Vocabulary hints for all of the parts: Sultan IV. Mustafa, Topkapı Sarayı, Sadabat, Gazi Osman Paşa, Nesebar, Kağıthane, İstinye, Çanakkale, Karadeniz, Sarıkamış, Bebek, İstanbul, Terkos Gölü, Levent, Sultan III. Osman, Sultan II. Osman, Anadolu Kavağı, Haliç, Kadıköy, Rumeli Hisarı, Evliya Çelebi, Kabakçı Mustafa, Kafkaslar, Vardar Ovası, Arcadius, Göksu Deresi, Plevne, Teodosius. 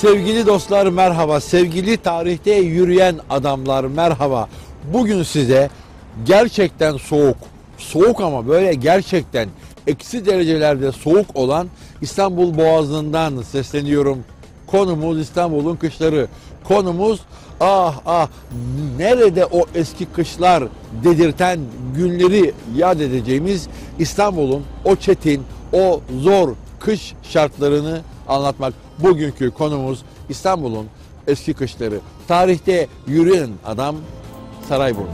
Sevgili dostlar merhaba, sevgili tarihte yürüyen adamlar merhaba. Bugün size gerçekten soğuk ama böyle gerçekten eksi derecelerde soğuk olan İstanbul Boğazı'ndan sesleniyorum. Konumuz İstanbul'un kışları. Konumuz nerede o eski kışlar dedirten günleri yad edeceğimiz İstanbul'un o çetin, o zor kış şartlarını anlatmak. Bugünkü konumuz İstanbul'un eski kışları. Tarihte yürüyen adam Sarayburnu'nda.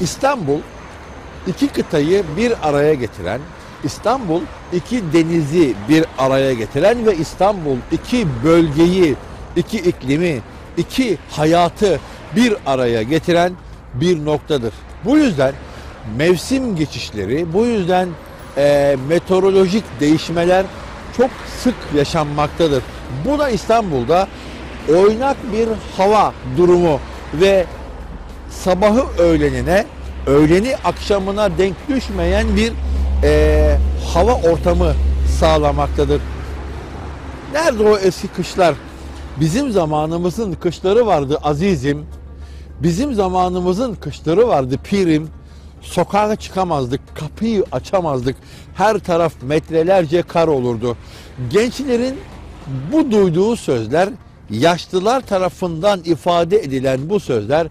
İstanbul iki kıtayı bir araya getiren, İstanbul iki denizi bir araya getiren ve İstanbul iki bölgeyi, iki iklimi, iki hayatı bir araya getiren bir noktadır. Bu yüzden mevsim geçişleri, bu yüzden meteorolojik değişmeler çok sık yaşanmaktadır. Bu da İstanbul'da oynak bir hava durumu ve sabahı öğlenine, öğleni akşamına denk düşmeyen bir hava ortamı sağlamaktadır. Nerede o eski kışlar? Bizim zamanımızın kışları vardı azizim. Bizim zamanımızın kışları vardı pirim. Sokağa çıkamazdık, kapıyı açamazdık. Her taraf metrelerce kar olurdu. Gençlerin bu duyduğu sözler, yaşlılar tarafından ifade edilen bu sözler,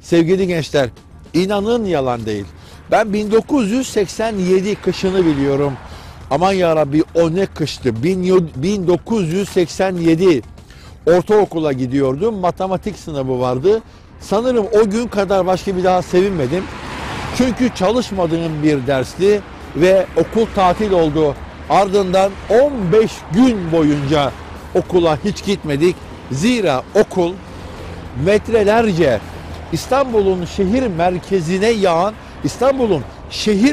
sevgili gençler, inanın yalan değil. Ben 1987 kışını biliyorum. Aman yarabbi o ne kıştı. 1987 ortaokula gidiyordum. Matematik sınavı vardı. Sanırım o gün kadar başka bir daha sevinmedim. Çünkü çalışmadığım bir dersti ve okul tatil oldu. Ardından 15 gün boyunca okula hiç gitmedik. Zira okul metrelerce İstanbul'un şehir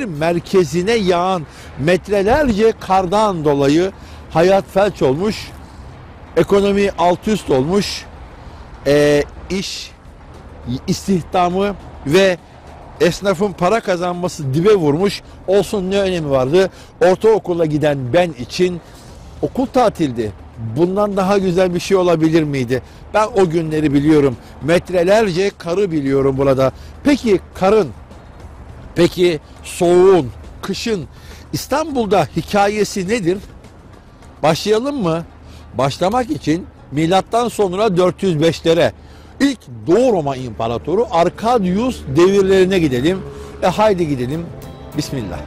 merkezine yağan, metrelerce kardan dolayı hayat felç olmuş, ekonomi alt üst olmuş, iş istihdamı ve esnafın para kazanması dibe vurmuş. Olsun, ne önemi vardı? Ortaokula giden ben için okul tatildi. Bundan daha güzel bir şey olabilir miydi? Ben o günleri biliyorum. Metrelerce karı biliyorum burada. Peki karın, peki soğuğun, kışın İstanbul'da hikayesi nedir? Başlayalım mı? Başlamak için milattan sonra 405'lere, ilk Doğu Roma İmparatoru Arcadius devirlerine gidelim. Haydi gidelim. Bismillah.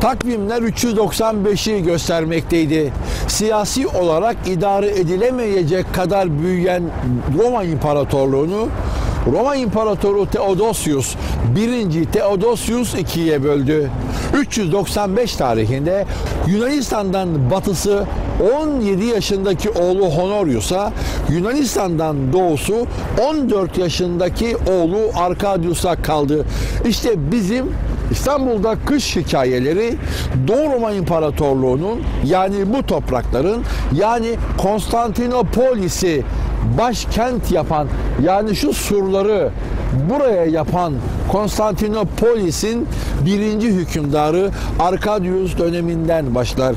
Takvimler 395'i göstermekteydi. Siyasi olarak idare edilemeyecek kadar büyüyen Roma İmparatorluğunu Roma İmparatoru Teodosius 1. Teodosius 2'ye böldü. 395 tarihinde Yunanistan'dan batısı 17 yaşındaki oğlu Honorius'a, Yunanistan'dan doğusu 14 yaşındaki oğlu Arcadius'a kaldı. İşte bizim İstanbul'da kış hikayeleri Doğu Roma İmparatorluğu'nun, yani bu toprakların, yani Konstantinopolis'i başkent yapan, yani şu surları buraya yapan Konstantinopolis'in birinci hükümdarı Arcadius döneminden başlar.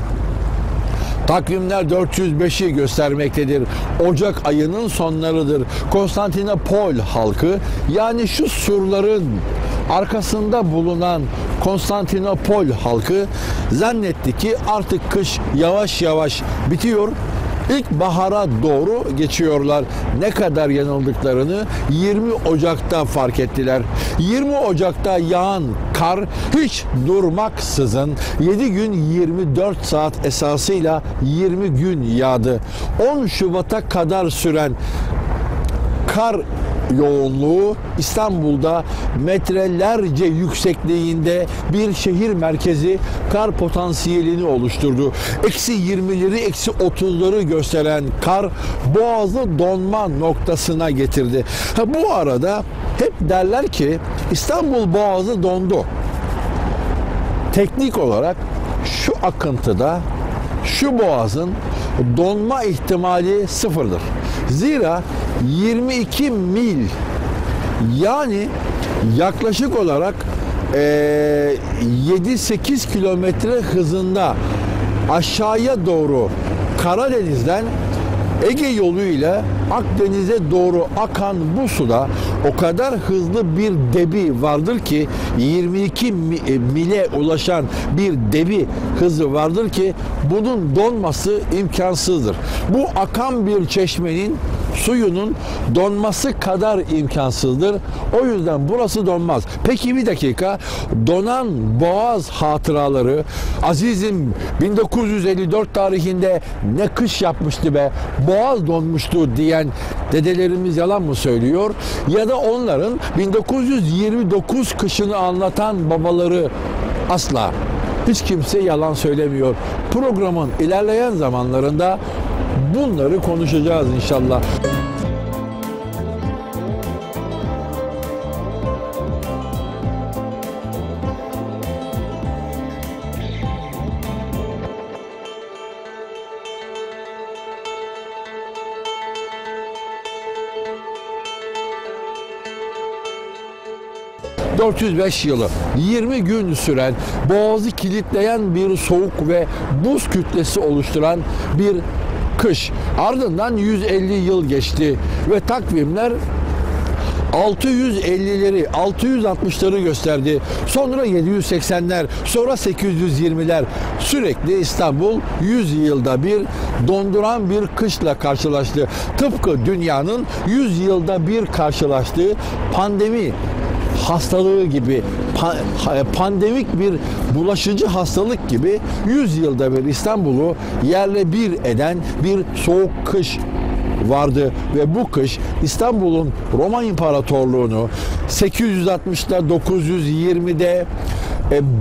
Takvimler 405'i göstermektedir. Ocak ayının sonlarıdır. Konstantinopol halkı, yani şu surların arkasında bulunan Konstantinopol halkı zannetti ki artık kış yavaş yavaş bitiyor İlk bahara doğru geçiyorlar. Ne kadar yanıldıklarını 20 Ocak'ta fark ettiler. 20 Ocak'ta yağan kar hiç durmaksızın 7 gün 24 saat esasıyla 20 gün yağdı. 10 Şubat'a kadar süren kar yoğunluğu İstanbul'da metrelerce yüksekliğinde bir şehir merkezi kar potansiyelini oluşturdu. Eksi 20'leri, eksi 30'ları gösteren kar boğazı donma noktasına getirdi. Bu arada hep derler ki İstanbul boğazı dondu. Teknik olarak şu akıntıda şu boğazın donma ihtimali sıfırdır. Zira 22 mil, yani yaklaşık olarak 7-8 kilometre hızında aşağıya doğru Karadeniz'den Ege yoluyla Akdeniz'e doğru akan bu suda o kadar hızlı bir debi vardır ki 22 mile ulaşan bir debi hızı vardır ki bunun donması imkansızdır. Bu akan bir çeşmenin suyunun donması kadar imkansızdır. O yüzden burası donmaz. Peki bir dakika, donan boğaz hatıraları, azizim 1954 tarihinde ne kış yapmıştı be, boğaz donmuştu diyen dedelerimiz yalan mı söylüyor? Ya da onların 1929 kışını anlatan babaları? Asla. Hiç kimse yalan söylemiyor. Programın ilerleyen zamanlarında bunları konuşacağız inşallah. ...405 yılı 20 gün süren, boğazı kilitleyen bir soğuk ve buz kütlesi oluşturan bir kış. Ardından 150 yıl geçti ve takvimler 650'leri, 660'ları gösterdi. Sonra 780'ler, sonra 820'ler. Sürekli İstanbul 100 yılda bir donduran bir kışla karşılaştı. Tıpkı dünyanın 100 yılda bir karşılaştığı pandemi hastalığı gibi, pandemik bir bulaşıcı hastalık gibi 100 yılda bir İstanbul'u yerle bir eden bir soğuk kış vardı ve bu kış İstanbul'un Roma İmparatorluğunu 860'da, 920'de,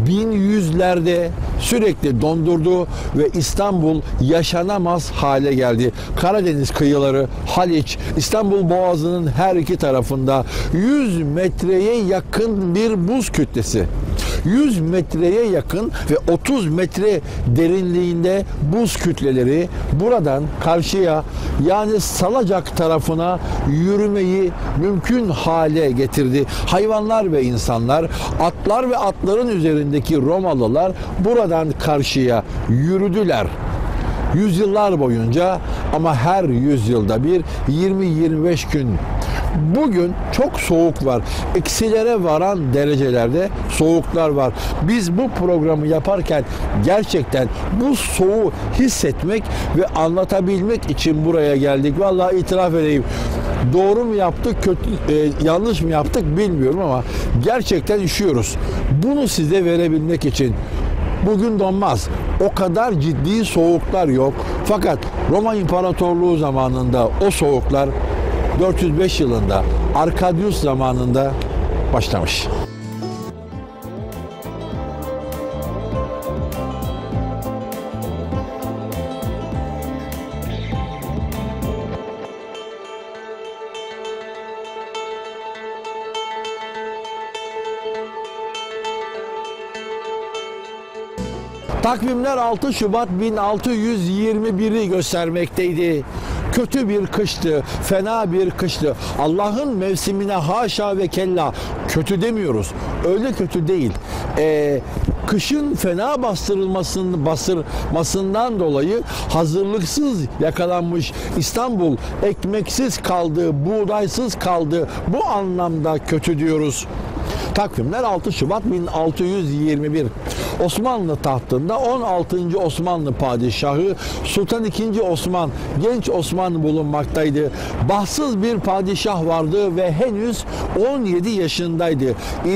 1100'lerde sürekli dondurdu ve İstanbul yaşanamaz hale geldi. Karadeniz kıyıları, Haliç, İstanbul Boğazı'nın her iki tarafında 100 metreye yakın bir buz kütlesi. 100 metreye yakın ve 30 metre derinliğinde buz kütleleri buradan karşıya, yani Salacak tarafına yürümeyi mümkün hale getirdi. Hayvanlar ve insanlar, atlar ve atların üzerindeki Romalılar buradan karşıya yürüdüler. Yüzyıllar boyunca, ama her yüzyılda bir 20-25 gün. Bugün çok soğuk var. Eksilere varan derecelerde soğuklar var. Biz bu programı yaparken gerçekten bu soğuğu hissetmek ve anlatabilmek için buraya geldik. Vallahi itiraf edeyim. Doğru mu yaptık, yanlış mı yaptık bilmiyorum ama gerçekten üşüyoruz. Bunu size verebilmek için. Bugün donmaz. O kadar ciddi soğuklar yok. Fakat Roma İmparatorluğu zamanında o soğuklar 405 yılında Arcadius zamanında başlamış. Takvimler 6 Şubat 1621'i göstermekteydi. Kötü bir kıştı, fena bir kıştı. Allah'ın mevsimine haşa ve kella kötü demiyoruz. Öyle kötü değil. Kışın fena bastırmasından dolayı hazırlıksız yakalanmış İstanbul, ekmeksiz kaldı, buğdaysız kaldı. Bu anlamda kötü diyoruz. Takvimler 6 Şubat 1621. Osmanlı tahtında 16. Osmanlı padişahı Sultan II. Osman, genç Osman bulunmaktaydı. Bahtsız bir padişah vardı ve henüz 17 yaşındaydı.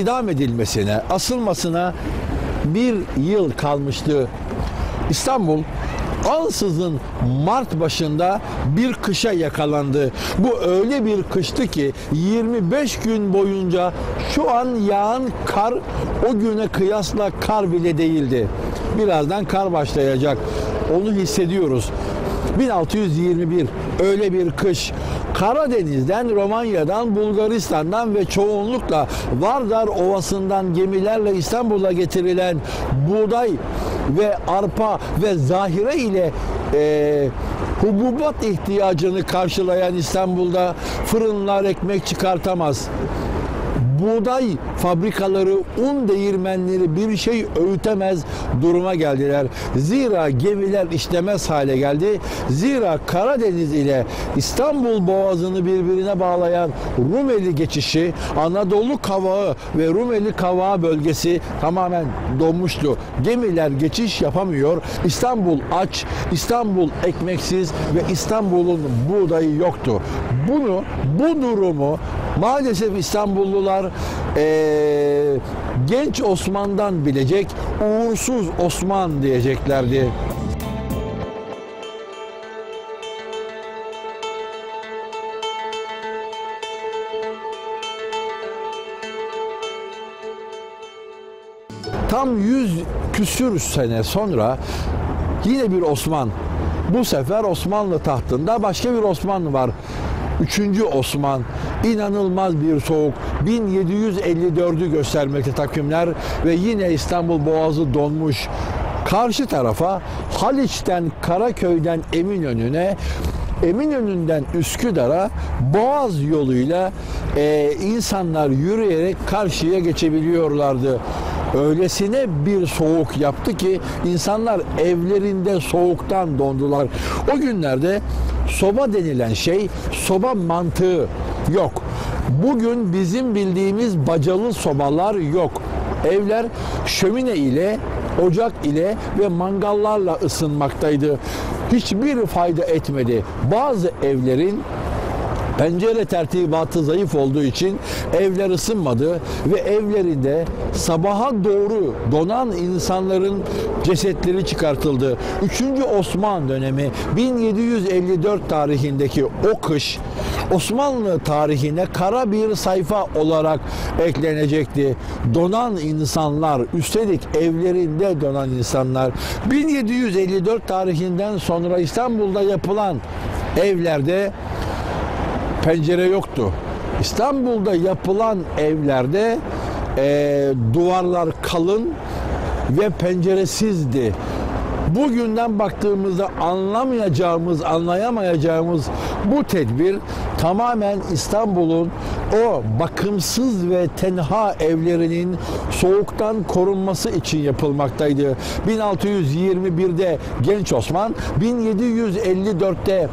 İdam edilmesine, asılmasına bir yıl kalmıştı. İstanbul ansızın Mart başında bir kışa yakalandı. Bu öyle bir kıştı ki 25 gün boyunca şu an yağan kar o güne kıyasla kar bile değildi. Birazdan kar başlayacak. Onu hissediyoruz. 1621 öyle bir kış. Karadeniz'den, Romanya'dan, Bulgaristan'dan ve çoğunlukla Vardar Ovası'ndan gemilerle İstanbul'a getirilen buğday ve arpa ve zahire ile hububat ihtiyacını karşılayan İstanbul'da fırınlar ekmek çıkartamaz. Buğday fabrikaları, un değirmenleri bir şey öğütemez duruma geldiler. Zira gemiler işlemez hale geldi. Zira Karadeniz ile İstanbul Boğazı'nı birbirine bağlayan Rumeli geçişi, Anadolu Kavağı ve Rumeli Kavağı bölgesi tamamen donmuştu. Gemiler geçiş yapamıyor. İstanbul aç, İstanbul ekmeksiz ve İstanbul'un buğdayı yoktu. Bu durumu maalesef İstanbullular genç Osman'dan bilecek, uğursuz Osman diyeceklerdi. Tam 100 küsür sene sonra yine bir Osman. Bu sefer Osmanlı tahtında başka bir Osman var. 3. Osman. İnanılmaz bir soğuk. 1754'ü göstermekte takvimler ve yine İstanbul Boğazı donmuş. Karşı tarafa Haliç'ten Karaköy'den Eminönü'ne, Eminönü'nden Üsküdar'a Boğaz yoluyla insanlar yürüyerek karşıya geçebiliyorlardı. Öylesine bir soğuk yaptı ki insanlar evlerinde soğuktan dondular. O günlerde soba denilen şey, soba mantığı yok. Bugün bizim bildiğimiz bacalı sobalar yok. Evler şömine ile, ocak ile ve mangallarla ısınmaktaydı. Hiçbir fayda etmedi. Bazı evlerin pencere tertibatı zayıf olduğu için evler ısınmadı ve evlerinde sabaha doğru donan insanların cesetleri çıkartıldı. 3. Osman dönemi 1754 tarihindeki o kış Osmanlı tarihine kara bir sayfa olarak eklenecekti. Donan insanlar, üstelik evlerinde donan insanlar. 1754 tarihinden sonra İstanbul'da yapılan evlerde pencere yoktu. İstanbul'da yapılan evlerde duvarlar kalın ve penceresizdi. Bugünden baktığımızda anlamayacağımız, anlayamayacağımız bu tedbir tamamen İstanbul'un o bakımsız ve tenha evlerinin soğuktan korunması için yapılmaktaydı. 1621'de genç Osman, 1754'te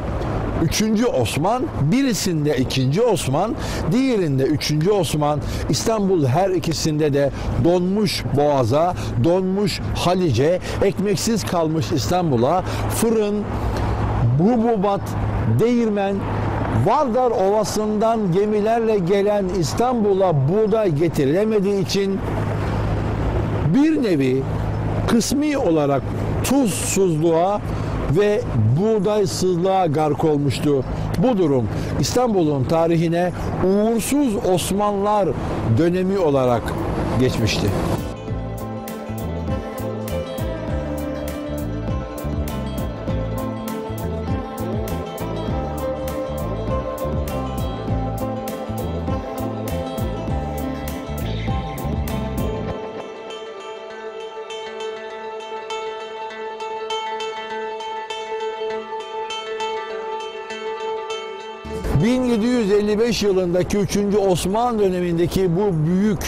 3. Osman, birisinde 2. Osman, diğerinde 3. Osman. İstanbul her ikisinde de donmuş Boğaz'a, donmuş Halice, ekmeksiz kalmış İstanbul'a, fırın, hububat, değirmen, Vardar Ovası'ndan gemilerle gelen İstanbul'a buğday getirilemediği için bir nevi kısmi olarak tuzsuzluğa ve buğdaysızlığa gark olmuştu. Bu durum İstanbul'un tarihine uğursuz Osmanlılar dönemi olarak geçmişti. Yılındaki 3. Osman dönemindeki bu büyük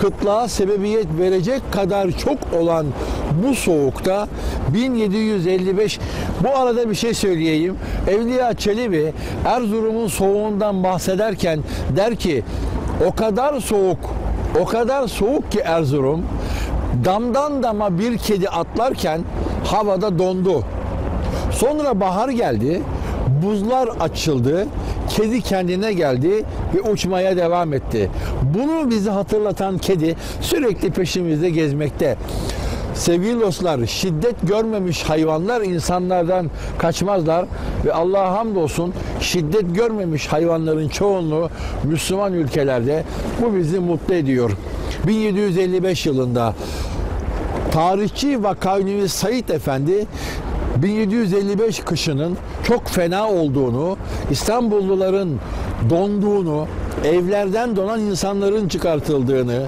kıtlığa sebebiyet verecek kadar çok olan bu soğukta 1755, bu arada bir şey söyleyeyim. Evliya Çelebi Erzurum'un soğuğundan bahsederken der ki o kadar soğuk O kadar soğuk ki Erzurum, damdan dama bir kedi atlarken havada dondu. Sonra bahar geldi, buzlar açıldı, kedi kendine geldi ve uçmaya devam etti. Bunu bizi hatırlatan kedi sürekli peşimizde gezmekte. Sevgili dostlar, şiddet görmemiş hayvanlar insanlardan kaçmazlar ve Allah'a hamdolsun şiddet görmemiş hayvanların çoğunluğu Müslüman ülkelerde. Bu bizi mutlu ediyor. 1755 yılında tarihçi ve Kanuni Sait Efendi 1755 kışının çok fena olduğunu, İstanbulluların donduğunu, evlerden donan insanların çıkartıldığını,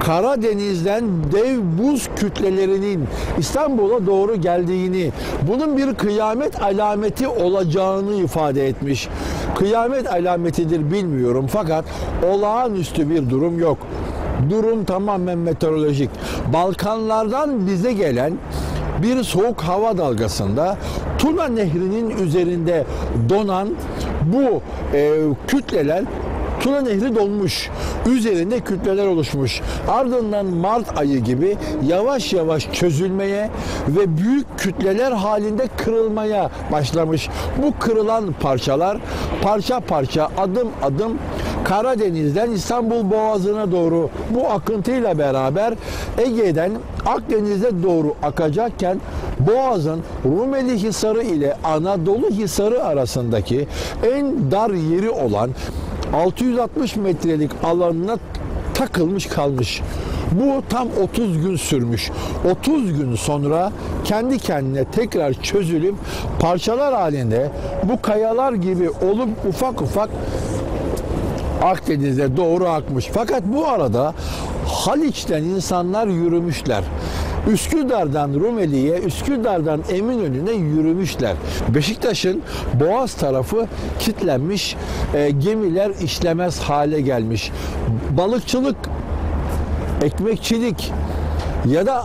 Karadeniz'den dev buz kütlelerinin İstanbul'a doğru geldiğini, bunun bir kıyamet alameti olacağını ifade etmiş. Kıyamet alametidir bilmiyorum fakat olağanüstü bir durum yok. Durum tamamen meteorolojik. Balkanlardan bize gelen bir soğuk hava dalgasında Tuna Nehri'nin üzerinde donan bu kütleler, Tuna Nehri donmuş, üzerinde kütleler oluşmuş. Ardından Mart ayı gibi yavaş yavaş çözülmeye ve büyük kütleler halinde kırılmaya başlamış. Bu kırılan parçalar parça parça, adım adım Karadeniz'den İstanbul Boğazı'na doğru bu akıntıyla beraber Ege'den Akdeniz'e doğru akacakken Boğaz'ın Rumeli Hisarı ile Anadolu Hisarı arasındaki en dar yeri olan 660 metrelik alanına takılmış kalmış. Bu tam 30 gün sürmüş. 30 gün sonra kendi kendine tekrar çözülüp parçalar halinde bu kayalar gibi olup ufak ufak Akdeniz'e doğru akmış. Fakat bu arada Haliç'ten insanlar yürümüşler. Üsküdar'dan Rumeli'ye, Üsküdar'dan Eminönü'ne yürümüşler. Beşiktaş'ın Boğaz tarafı kilitlenmiş, gemiler işlemez hale gelmiş. Balıkçılık, ekmekçilik ya da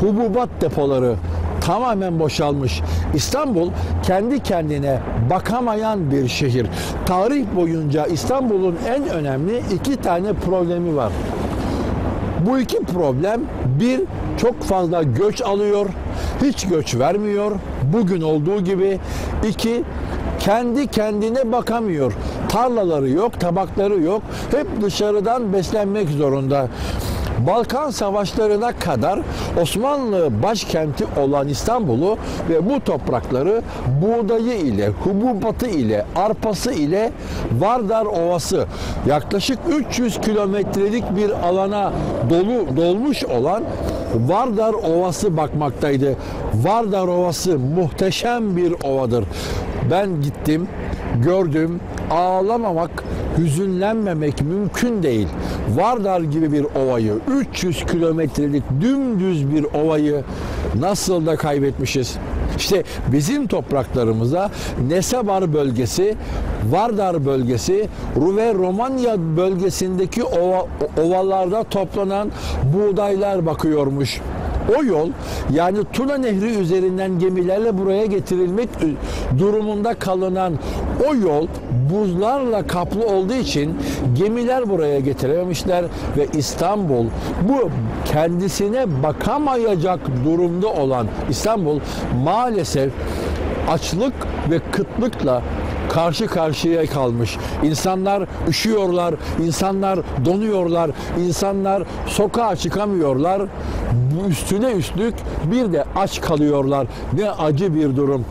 hububat depoları tamamen boşalmış. İstanbul kendi kendine bakamayan bir şehir. Tarih boyunca İstanbul'un en önemli iki tane problemi var. Bu iki problem, bir, çok fazla göç alıyor, hiç göç vermiyor, bugün olduğu gibi. İki, kendi kendine bakamıyor. Tarlaları yok, tabakları yok, hep dışarıdan beslenmek zorunda. Balkan savaşlarına kadar Osmanlı başkenti olan İstanbul'u ve bu toprakları buğdayı ile, hububatı ile, arpası ile Vardar Ovası, yaklaşık 300 kilometrelik bir alana dolmuş olan Vardar Ovası bakmaktaydı. Vardar Ovası muhteşem bir ovadır. Ben gittim, gördüm, ağlamamak, hüzünlenmemek mümkün değil. Vardar gibi bir ovayı, 300 kilometrelik dümdüz bir ovayı nasıl da kaybetmişiz. İşte bizim topraklarımıza Nesebar bölgesi, Vardar bölgesi ve Romanya bölgesindeki ovalarda toplanan buğdaylar bakıyormuş. O yol, yani Tuna Nehri üzerinden gemilerle buraya getirilmek durumunda kalınan o yol buzlarla kaplı olduğu için gemiler buraya getirememişler ve İstanbul, bu kendisine bakamayacak durumda olan İstanbul maalesef açlık ve kıtlıkla karşı karşıya kalmış. İnsanlar üşüyorlar, insanlar donuyorlar, insanlar sokağa çıkamıyorlar. Üstüne üstlük bir de aç kalıyorlar. Ne acı bir durum.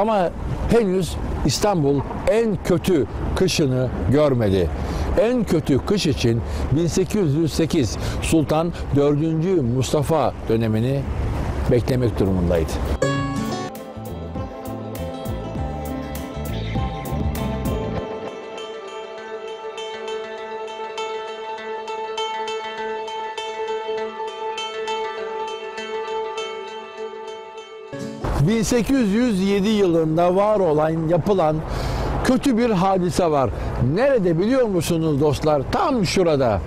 Ama henüz İstanbul en kötü kışını görmedi. En kötü kış için 1808 Sultan IV. Mustafa dönemini beklemek durumundaydı. ...1807 yılında var olan, yapılan kötü bir hadise var. Nerede biliyor musunuz dostlar? Tam şurada.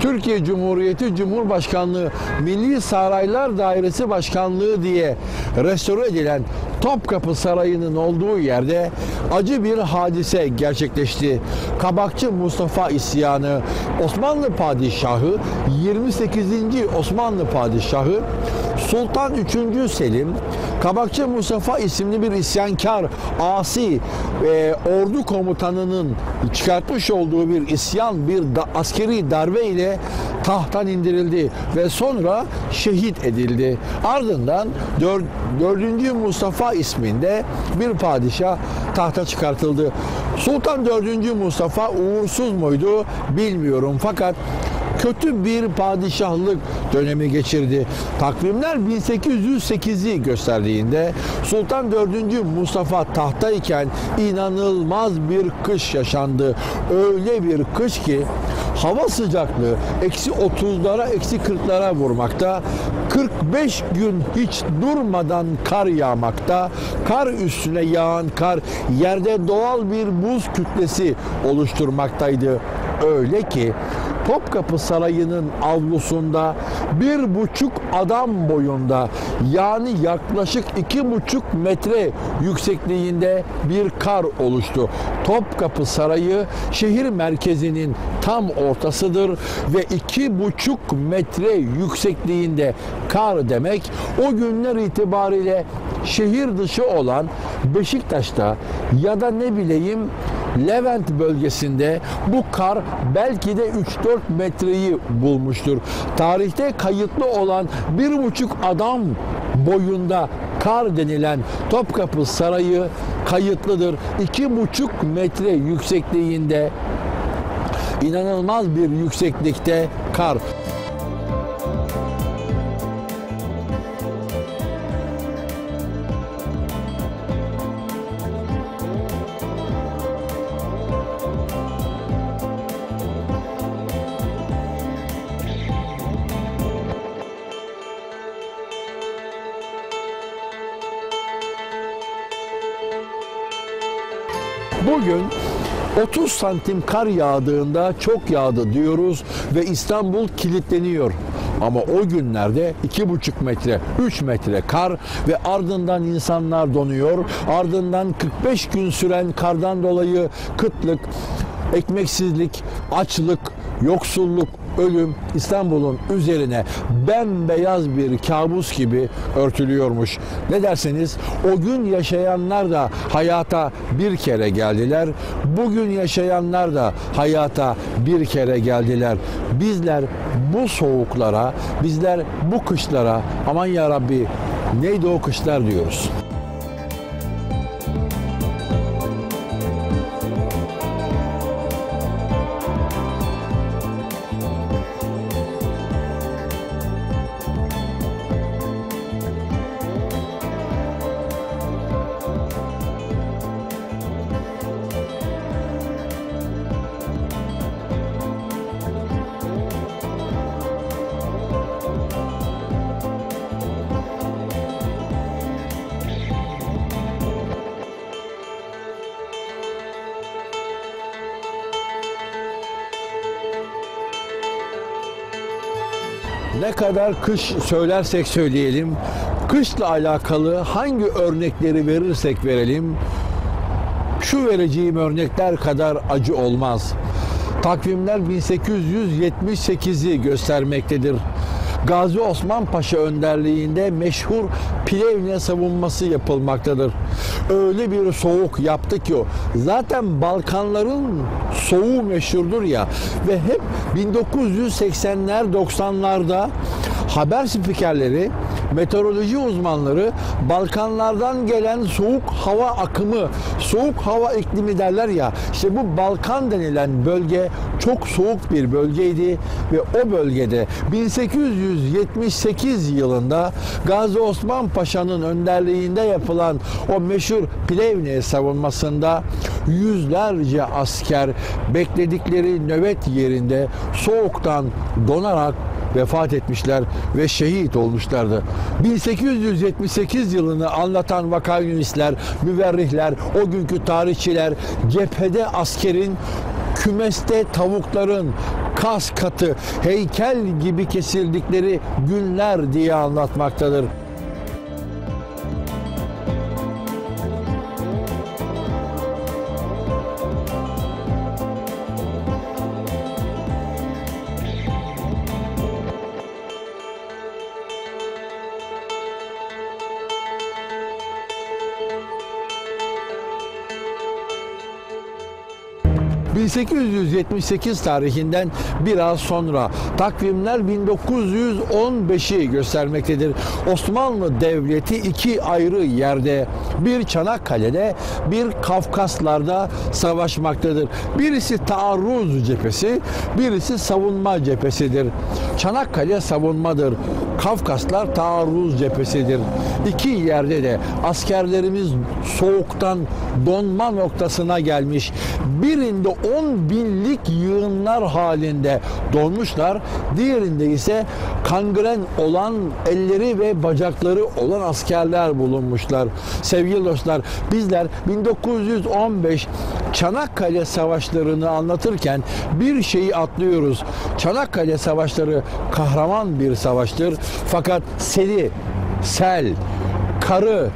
Türkiye Cumhuriyeti Cumhurbaşkanlığı Milli Saraylar Dairesi Başkanlığı diye restore edilen Topkapı Sarayı'nın olduğu yerde acı bir hadise gerçekleşti. Kabakçı Mustafa isyanı. Osmanlı padişahı 28. Osmanlı padişahı Sultan III. Selim, Kabakçı Mustafa isimli bir isyankar, asi ordu komutanının çıkartmış olduğu bir isyan, bir askeri darbe ile tahttan indirildi ve sonra şehit edildi. Ardından 4. Mustafa isminde bir padişah tahta çıkartıldı. Sultan 4. Mustafa uğursuz muydu bilmiyorum fakat kötü bir padişahlık dönemi geçirdi. Takvimler 1808'i gösterdiğinde Sultan 4. Mustafa tahtayken inanılmaz bir kış yaşandı. Öyle bir kış ki hava sıcaklığı -30'lara, -40'lara vurmakta, 45 gün hiç durmadan kar yağmakta, kar üstüne yağan kar yerde doğal bir buz kütlesi oluşturmaktaydı. Öyle ki Topkapı Sarayı'nın avlusunda 1,5 adam boyunda, yani yaklaşık 2,5 metre yüksekliğinde bir kar oluştu. Topkapı Sarayı şehir merkezinin tam ortasıdır ve 2,5 metre yüksekliğinde kar demek o günler itibariyle şehir dışı olan Beşiktaş'ta ya da ne bileyim Levent bölgesinde bu kar belki de 3-4 metreyi bulmuştur. Tarihte kayıtlı olan 1,5 adam boyunda kar denilen Topkapı Sarayı kayıtlıdır. 2,5 metre yüksekliğinde, inanılmaz bir yükseklikte kar. Bugün 30 santim kar yağdığında çok yağdı diyoruz ve İstanbul kilitleniyor. Ama o günlerde 2,5 metre, 3 metre kar ve ardından insanlar donuyor. Ardından 45 gün süren kardan dolayı kıtlık, ekmeksizlik, açlık, yoksulluk, ölüm İstanbul'un üzerine bembeyaz bir kabus gibi örtülüyormuş. Ne derseniz, o gün yaşayanlar da hayata bir kere geldiler. Bugün yaşayanlar da hayata bir kere geldiler. Bizler bu soğuklara, bizler bu kışlara aman ya Rabbi neydi o kışlar diyoruz. Ne kadar kış söylersek söyleyelim, kışla alakalı hangi örnekleri verirsek verelim, şu vereceğim örnekler kadar acı olmaz. Takvimler 1878'i göstermektedir. Gazi Osman Paşa önderliğinde meşhur Plevne savunması yapılmaktadır. Öyle bir soğuk yaptı ki o. Zaten Balkanların soğuğu meşhurdur ya ve hep 1980'ler 90'larda haber spikerleri, meteoroloji uzmanları Balkanlardan gelen soğuk hava akımı, soğuk hava iklimi derler ya, işte bu Balkan denilen bölge çok soğuk bir bölgeydi ve o bölgede 1878 yılında Gazi Osman Paşa'nın önderliğinde yapılan o meşhur Plevne savunmasında yüzlerce asker bekledikleri nöbet yerinde soğuktan donarak vefat etmişler ve şehit olmuşlardı. 1878 yılını anlatan vakaünisler, müverrihler, o günkü tarihçiler cephede askerin, kümeste tavukların kas katı, heykel gibi kesildikleri günler diye anlatmaktadır. 1878 tarihinden biraz sonra takvimler 1915'i göstermektedir. Osmanlı Devleti iki ayrı yerde, bir Çanakkale'de, bir Kafkaslar'da savaşmaktadır. Birisi taarruz cephesi, birisi savunma cephesidir. Çanakkale savunmadır, Kafkaslar taarruz cephesidir. İki yerde de askerlerimiz soğuktan donma noktasına gelmiş. Birinde 10 binlik yığınlar halinde donmuşlar, diğerinde ise kangren olan elleri ve bacakları olan askerler bulunmuşlar. Sevgili dostlar, bizler 1915 Çanakkale Savaşları'nı anlatırken bir şeyi atlıyoruz. Çanakkale Savaşları kahraman bir savaştır. Fakat seli, sel, karı,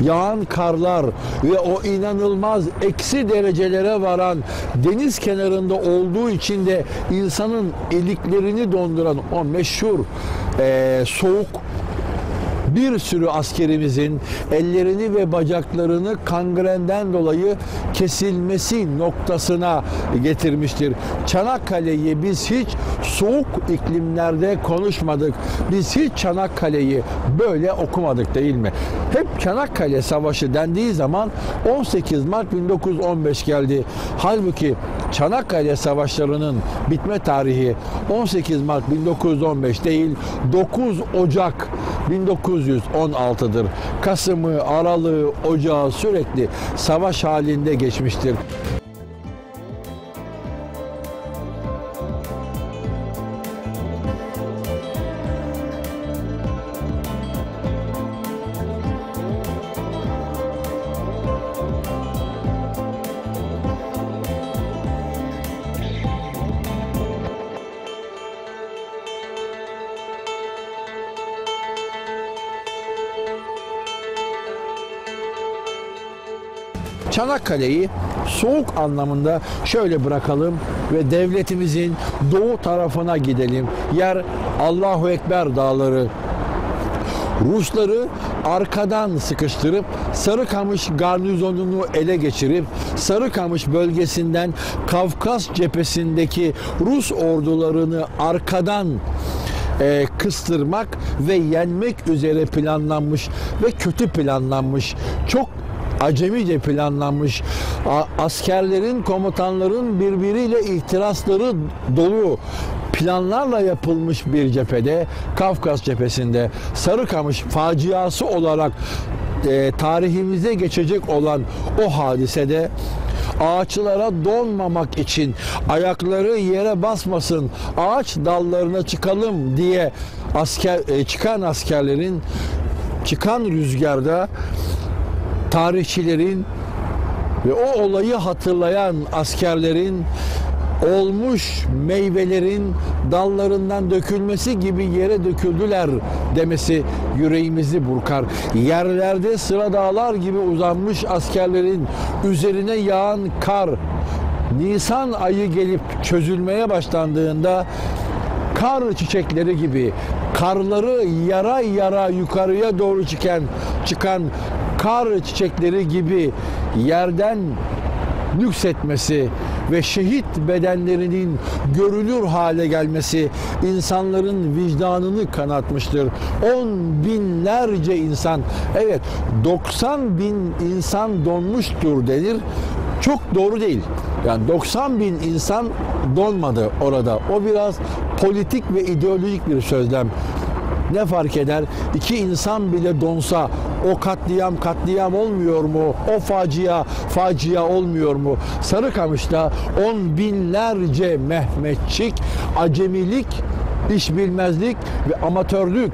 yağan karlar ve o inanılmaz eksi derecelere varan deniz kenarında olduğu için de insanın iliklerini donduran o meşhur soğuk, bir sürü askerimizin ellerini ve bacaklarını kangrenden dolayı kesilmesi noktasına getirmiştir. Çanakkale'yi biz hiç soğuk iklimlerde konuşmadık. Biz hiç Çanakkale'yi böyle okumadık, değil mi? Hep Çanakkale Savaşı dendiği zaman 18 Mart 1915 geldi. Halbuki Çanakkale Savaşları'nın bitme tarihi 18 Mart 1915 değil, 9 Ocak 1916'dır. Kasım'ı, Aralık'ı, Ocağı sürekli savaş halinde geçmiştir. Çanakkale'yi soğuk anlamında şöyle bırakalım ve devletimizin doğu tarafına gidelim. Yer Allahu Ekber dağları. Rusları arkadan sıkıştırıp Sarıkamış garnizonunu ele geçirip Sarıkamış bölgesinden Kafkas cephesindeki Rus ordularını arkadan kıstırmak ve yenmek üzere planlanmış ve kötü planlanmış, çok acemice planlanmış, askerlerin, komutanların birbiriyle ihtirasları dolu planlarla yapılmış bir cephede, Kafkas cephesinde, Sarıkamış faciası olarak tarihimize geçecek olan o hadisede ağaçlara donmamak için, ayakları yere basmasın, ağaç dallarına çıkalım diye çıkan rüzgarda tarihçilerin ve o olayı hatırlayan askerlerin olmuş meyvelerin dallarından dökülmesi gibi yere döküldüler demesi yüreğimizi burkar. Yerlerde sıra dağlar gibi uzanmış askerlerin üzerine yağan kar, Nisan ayı gelip çözülmeye başlandığında kar çiçekleri gibi karları yara yara yukarıya doğru çıkan kar çiçekleri gibi yerden nüksetmesi ve şehit bedenlerinin görülür hale gelmesi insanların vicdanını kanatmıştır. 10 binlerce insan, evet 90 bin insan donmuştur denir. Çok doğru değil. Yani 90 bin insan donmadı orada. O biraz politik ve ideolojik bir sözlem. Ne fark eder? İki insan bile donsa o katliam olmuyor mu? O facia olmuyor mu? Sarıkamış'ta 10 binlerce Mehmetçik acemilik, işbilmezlik ve amatörlük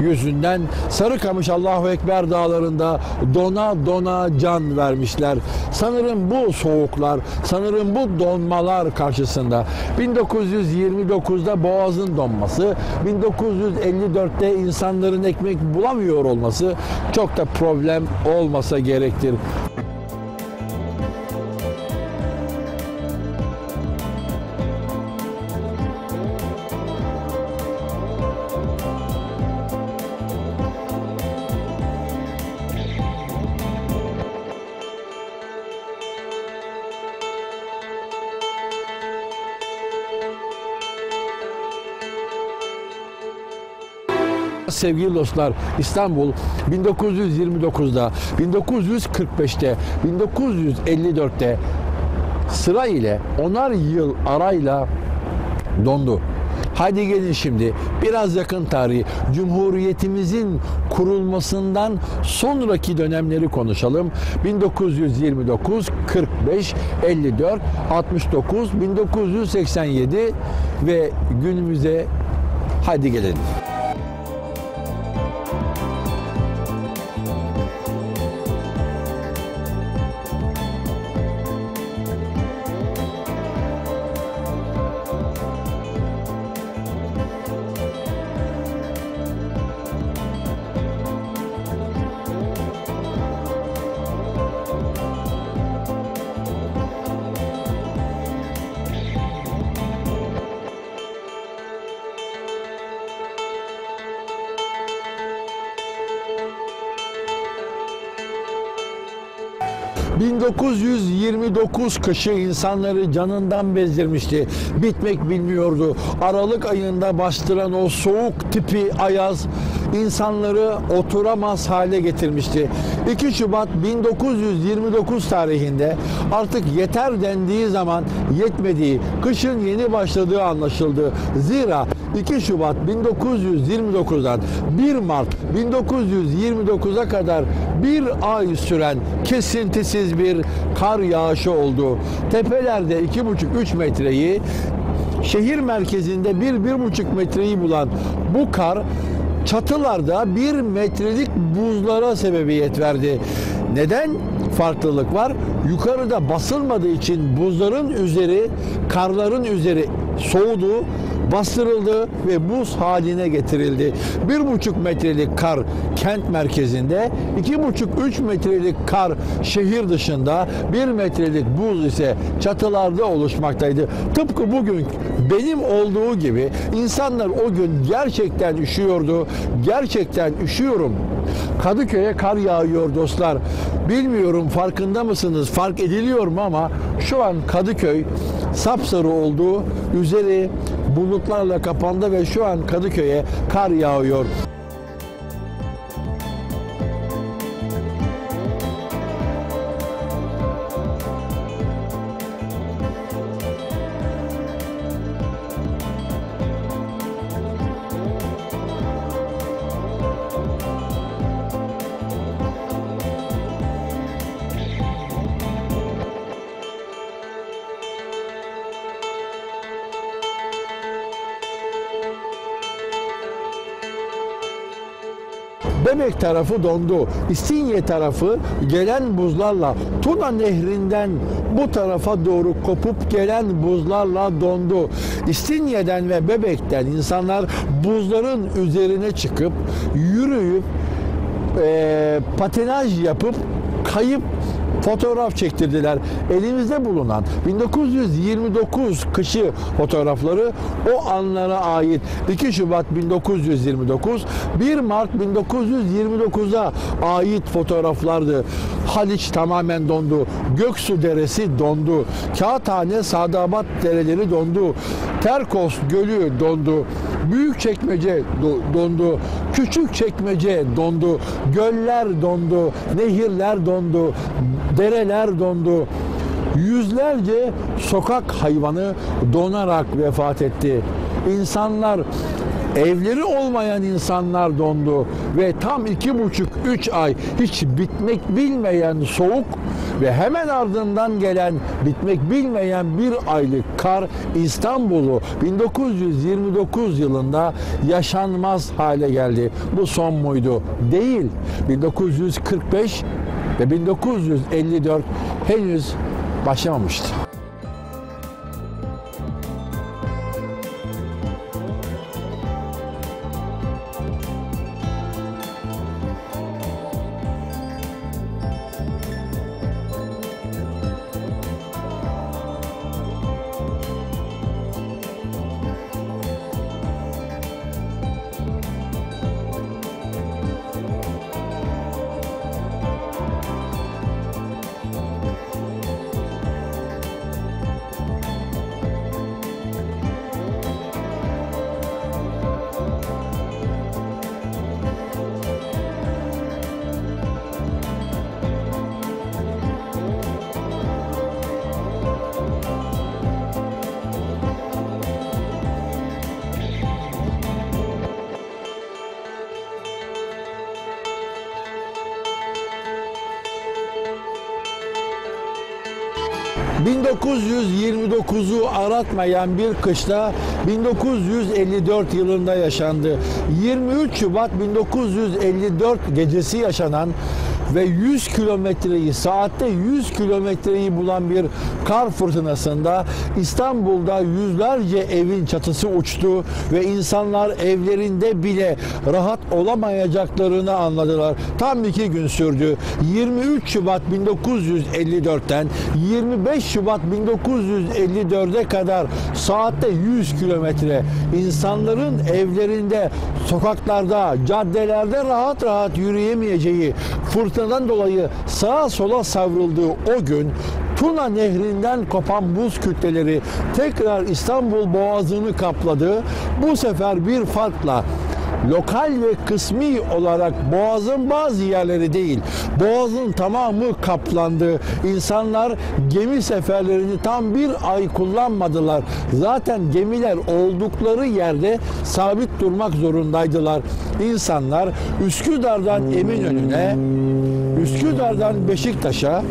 yüzünden Sarıkamış Allahu Ekber dağlarında dona can vermişler. Sanırım bu soğuklar, sanırım bu donmalar karşısında 1929'da Boğaz'ın donması, 1954'te insanların ekmek bulamıyor olması çok da problem olmasa gerektir. Sevgili dostlar, İstanbul 1929'da, 1945'te, 1954'te sıra ile onar yıl arayla dondu. Hadi gelin şimdi biraz yakın tarihi, Cumhuriyetimizin kurulmasından sonraki dönemleri konuşalım. 1929, 45, 54, 69, 1987 ve günümüze hadi gelelim. Kışı insanları canından bezdirmişti. Bitmek bilmiyordu. Aralık ayında bastıran o soğuk tipi ayaz insanları oturamaz hale getirmişti. 2 Şubat 1929 tarihinde artık yeter dendiği zaman yetmediği, kışın yeni başladığı anlaşıldı. Zira 2 Şubat 1929'dan 1 Mart 1929'a kadar bir ay süren kesintisiz bir kar yağışı oldu. Tepelerde 2,5-3 metreyi, şehir merkezinde 1-1,5 metreyi bulan bu kar çatılarda 1 metrelik buzlara sebebiyet verdi. Neden farklılık var? Yukarıda basılmadığı için buzların üzeri, karların üzeri soğudu, bastırıldı ve buz haline getirildi. 1,5 metrelik kar kent merkezinde, 2,5-3 metrelik kar şehir dışında, 1 metrelik buz ise çatılarda oluşmaktaydı. Tıpkı bugün benim olduğu gibi insanlar o gün gerçekten üşüyordu. Gerçekten üşüyorum. Kadıköy'e kar yağıyor dostlar. Bilmiyorum farkında mısınız? Fark ediliyor mu ama şu an Kadıköy sapsarı oldu. Üzeri bulutlarla kapandı ve şu an Kadıköy'e kar yağıyor. Bebek tarafı dondu. İstinye tarafı gelen buzlarla, Tuna Nehri'nden bu tarafa doğru kopup gelen buzlarla dondu. İstinye'den ve Bebek'ten insanlar buzların üzerine çıkıp, yürüyüp, patinaj yapıp, kayıp fotoğraf çektirdiler. Elimizde bulunan 1929 kışı fotoğrafları o anlara ait. 2 Şubat 1929, 1 Mart 1929'a ait fotoğraflardı. Haliç tamamen dondu. Göksu Deresi dondu. Kağıthane, Sadabat dereleri dondu. Terkos Gölü dondu. Büyükçekmece dondu. Küçükçekmece dondu. Göller dondu. Nehirler dondu. Dereler dondu. Yüzlerce sokak hayvanı donarak vefat etti. İnsanlar, evleri olmayan insanlar dondu ve tam 2,5-3 ay hiç bitmek bilmeyen soğuk ve hemen ardından gelen bitmek bilmeyen bir aylık kar İstanbul'u 1929 yılında yaşanmaz hale geldi. Bu son muydu? Değil. 1945 ve 1954 henüz başlamamıştı. 1929'u aratmayan bir kışta 1954 yılında yaşandı. 23 Şubat 1954 gecesi yaşanan ve 100 kilometreyi, saatte 100 kilometreyi bulan bir kar fırtınasında İstanbul'da yüzlerce evin çatısı uçtu ve insanlar evlerinde bile rahat olamayacaklarını anladılar. Tam 2 gün sürdü. 23 Şubat 1954'ten 25 Şubat 1954'e kadar saatte 100 kilometre insanların evlerinde, sokaklarda, caddelerde rahat rahat yürüyemeyeceği, fırtınadan dolayı sağa sola savrulduğu o gün Tuna Nehri'nden kopan buz kütleleri tekrar İstanbul Boğazı'nı kapladı. Bu sefer bir farkla, lokal ve kısmi olarak boğazın bazı yerleri değil, boğazın tamamı kaplandı. İnsanlar gemi seferlerini tam bir ay kullanmadılar. Zaten gemiler oldukları yerde sabit durmak zorundaydılar. İnsanlar Üsküdar'dan Eminönü'ne, Üsküdar'dan Beşiktaş'a,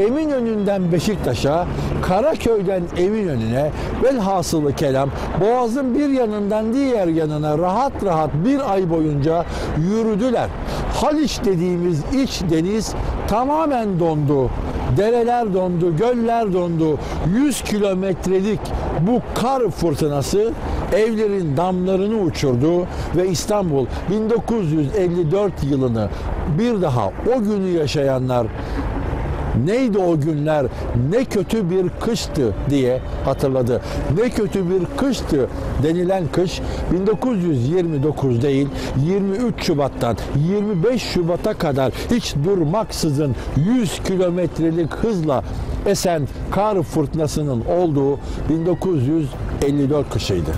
Eminönü'nden Beşiktaş'a, Karaköy'den Eminönü'ne, velhasılı kelam boğazın bir yanından diğer yanına rahat rahat bir ay boyunca yürüdüler. Haliç dediğimiz iç deniz tamamen dondu. Dereler dondu, göller dondu. 100 kilometrelik bu kar fırtınası evlerin damlarını uçurdu ve İstanbul 1954 yılını bir daha, o günü yaşayanlar "Neydi o günler, ne kötü bir kıştı" diye hatırladı. Ne kötü bir kıştı denilen kış 1929 değil, 23 Şubat'tan 25 Şubat'a kadar hiç durmaksızın 100 kilometrelik hızla esen kar fırtınasının olduğu 1954 kışıydı.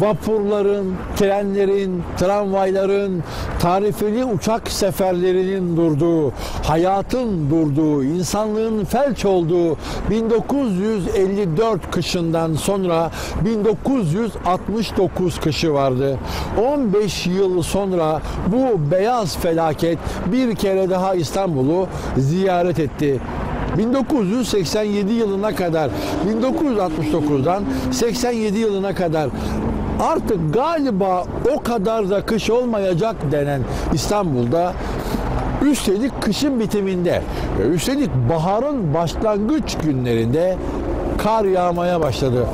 Vapurların, trenlerin, tramvayların, tarifeli uçak seferlerinin durduğu, hayatın durduğu, insanlığın felç olduğu 1954 kışından sonra 1969 kışı vardı. 15 yıl sonra bu beyaz felaket bir kere daha İstanbul'u ziyaret etti. 1987 yılına kadar, 1969'dan 87 yılına kadar artık galiba o kadar da kış olmayacak denen İstanbul'da, üstelik kışın bitiminde, üstelik baharın başlangıç günlerinde kar yağmaya başladı.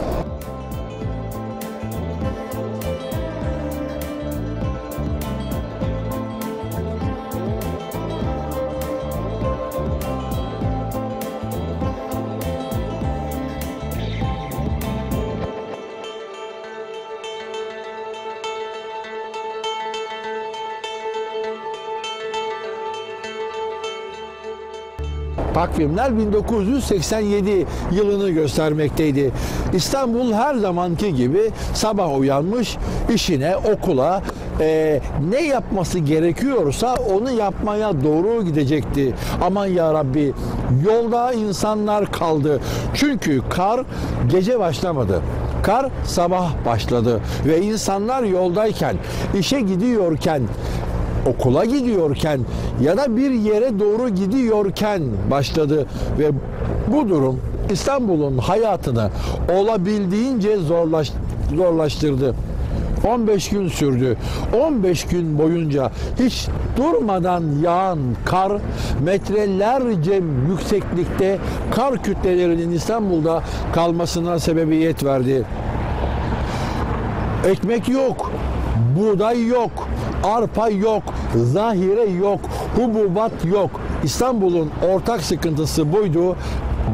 Takvimler 1987 yılını göstermekteydi. İstanbul her zamanki gibi sabah uyanmış, işine, okula, ne yapması gerekiyorsa onu yapmaya doğru gidecekti. Aman ya Rabbi, yolda insanlar kaldı. Çünkü kar gece başlamadı. Kar sabah başladı ve insanlar yoldayken, işe gidiyorken, okula gidiyorken ya da bir yere doğru gidiyorken başladı ve bu durum İstanbul'un hayatını olabildiğince zorlaştırdı. 15 gün sürdü. 15 gün boyunca hiç durmadan yağan kar, metrelerce yükseklikte kar kütlelerinin İstanbul'da kalmasına sebebiyet verdi. Ekmek yok, buğday yok, arpa yok, zahire yok, hububat yok. İstanbul'un ortak sıkıntısı buydu.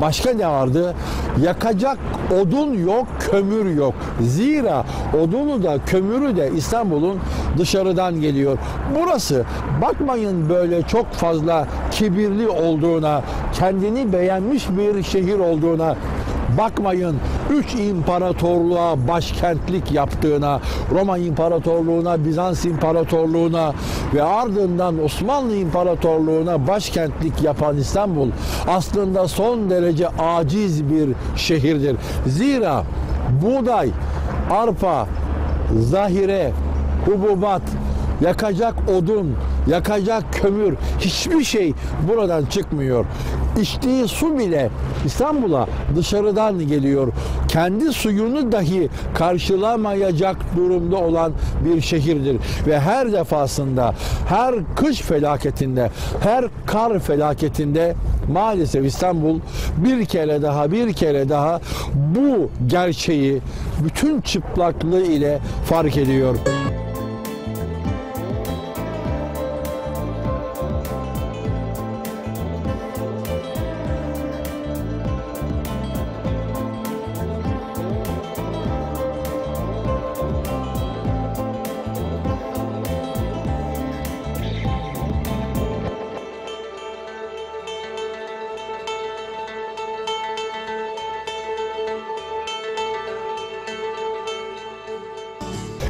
Başka ne vardı? Yakacak odun yok, kömür yok. Zira odunu da kömürü de İstanbul'un dışarıdan geliyor. Burası, bakmayın böyle çok fazla kibirli olduğuna, kendini beğenmiş bir şehir olduğuna, bakmayın 3 imparatorluğa başkentlik yaptığına, Roma İmparatorluğu'na, Bizans İmparatorluğu'na ve ardından Osmanlı İmparatorluğu'na başkentlik yapan İstanbul aslında son derece aciz bir şehirdir. Zira buğday, arpa, zahire, hububat, yakacak odun, yakacak kömür, hiçbir şey buradan çıkmıyor. İçtiği su bile İstanbul'a dışarıdan geliyor. Kendi suyunu dahi karşılamayacak durumda olan bir şehirdir. Ve her defasında, her kış felaketinde, her kar felaketinde maalesef İstanbul bir kere daha bu gerçeği bütün çıplaklığı ile fark ediyor.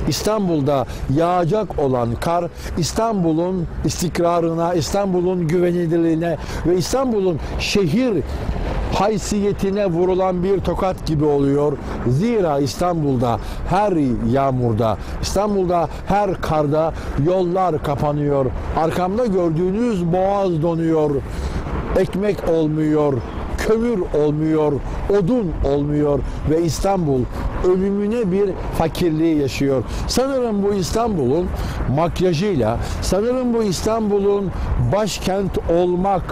İstanbul'da yağacak olan kar, İstanbul'un istikrarına, İstanbul'un güvenilirliğine ve İstanbul'un şehir haysiyetine vurulan bir tokat gibi oluyor. Zira İstanbul'da her yağmurda, İstanbul'da her karda yollar kapanıyor. Arkamda gördüğünüz boğaz donuyor. Ekmek olmuyor, kömür olmuyor, odun olmuyor ve İstanbul ölümüne bir fakirliği yaşıyor. Sanırım bu İstanbul'un makyajıyla, sanırım bu İstanbul'un başkent olmak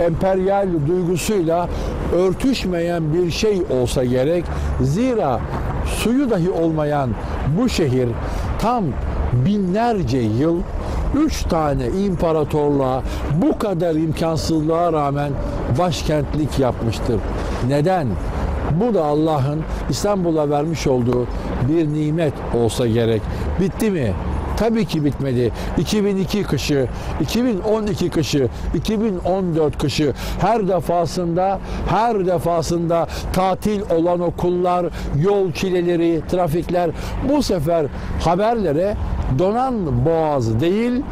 emperyal duygusuyla örtüşmeyen bir şey olsa gerek. Zira suyu dahi olmayan bu şehir tam binlerce yıl 3 tane imparatorluğa bu kadar imkansızlığa rağmen başkentlik yapmıştır. Neden? Bu da Allah'ın İstanbul'a vermiş olduğu bir nimet olsa gerek. Bitti mi? Tabii ki bitmedi. 2002 kışı, 2012 kışı, 2014 kışı her defasında tatil olan okullar, yol çileleri, trafikler bu sefer haberlere donan boğaz değil,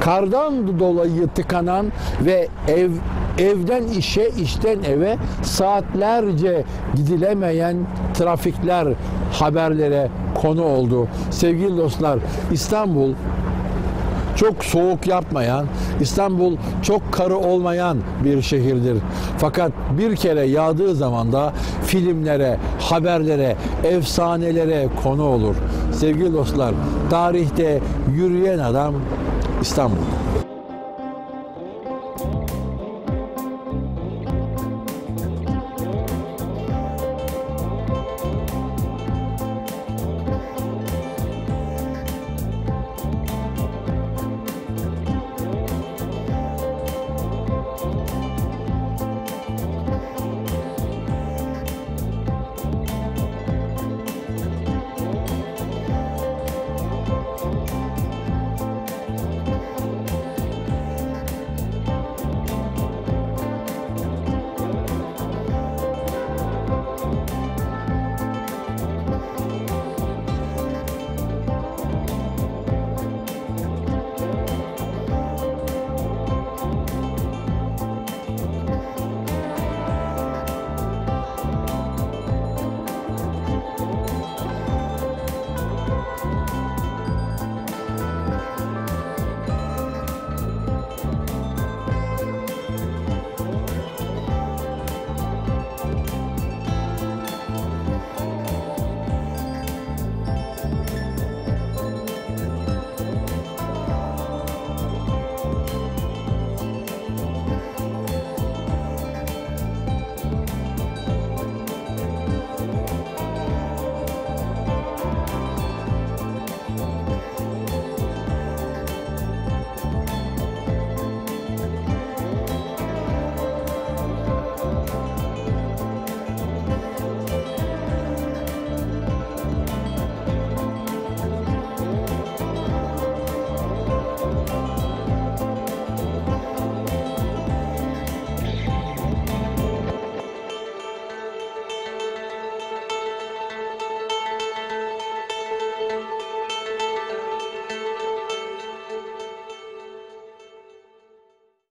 kardan dolayı tıkanan ve evden işe, işten eve saatlerce gidilemeyen trafikler haberlere konu oldu. Sevgili dostlar, İstanbul çok soğuk yapmayan, İstanbul çok karı olmayan bir şehirdir. Fakat bir kere yağdığı zaman da filmlere, haberlere, efsanelere konu olur. Sevgili dostlar, tarihte yürüyen adam İstanbul.